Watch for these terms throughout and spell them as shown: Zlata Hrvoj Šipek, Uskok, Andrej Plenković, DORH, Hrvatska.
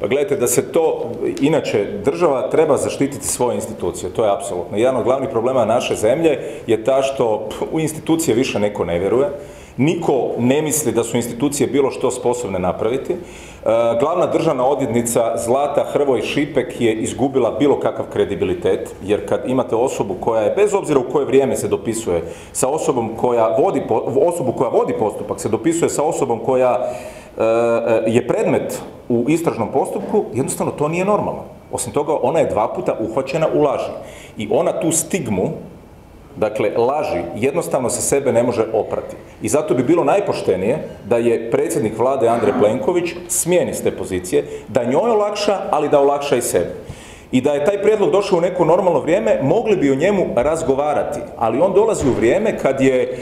Pa gledajte, da se to, inače, država treba zaštititi svoje institucije, to je apsolutno. Jedan od glavnih problema naše zemlje je ta što u institucije više neko ne vjeruje, niko ne misli da su institucije bilo što sposobne napraviti. Glavna državna odvjetnica Zlata Hrvoj Šipek je izgubila bilo kakav kredibilitet, jer kad imate osobu koja je, bez obzira u koje vrijeme se dopisuje, sa osobom koja vodi, postupak, se dopisuje sa osobom koja je predmet u istražnom postupku, jednostavno to nije normalno. Osim toga, ona je 2 puta uhvaćena u laži. I ona tu stigmu, dakle, laži, jednostavno se sebe ne može oprati. I zato bi bilo najpoštenije da je predsjednik vlade Andrej Plenković smijeni s te pozicije, da njoj olakša, ali da olakša i sebi. I da je taj prijedlog došao u neko normalno vrijeme, mogli bi o njemu razgovarati. Ali on dolazi u vrijeme kad je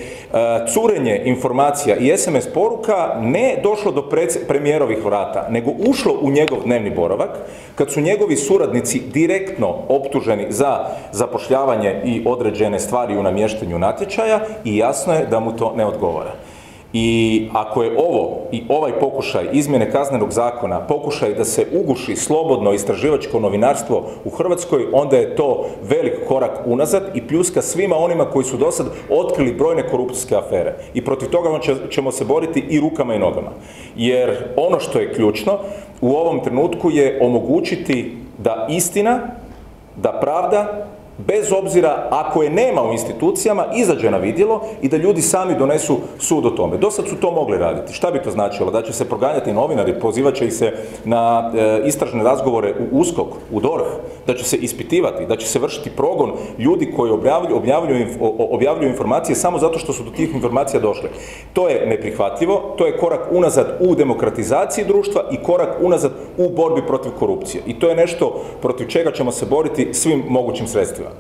curenje informacija i SMS poruka ne došlo do premijerovih vrata, nego ušlo u njegov dnevni boravak, kad su njegovi suradnici direktno optuženi za zapošljavanje i određene stvari u namještenju natječaja i jasno je da mu to ne odgovara. I ako je ovo i ovaj pokušaj izmjene kaznenog zakona, pokušaj da se uguši slobodno istraživačko novinarstvo u Hrvatskoj, onda je to velik korak unazad i pljuska svima onima koji su do sad otkrili brojne korupcijske afere. I protiv toga ćemo se boriti i rukama i nogama. Jer ono što je ključno u ovom trenutku je omogućiti da istina, da pravda, bez obzira ako je nema u institucijama, izađe na vidjelo i da ljudi sami donesu sud o tome. Do sad su to mogli raditi. Šta bi to značilo? Da će se proganjati novinari, pozivat će ih se na istražne razgovore u Uskok, u DORH, da će se ispitivati, da će se vršiti progon ljudi koji objavljuju informacije samo zato što su do tih informacija došli. To je neprihvatljivo, to je korak unazad u demokratizaciji društva i korak unazad u borbi protiv korupcije. I to je nešto protiv čega ćemo se boriti svim mogućim sredstvima.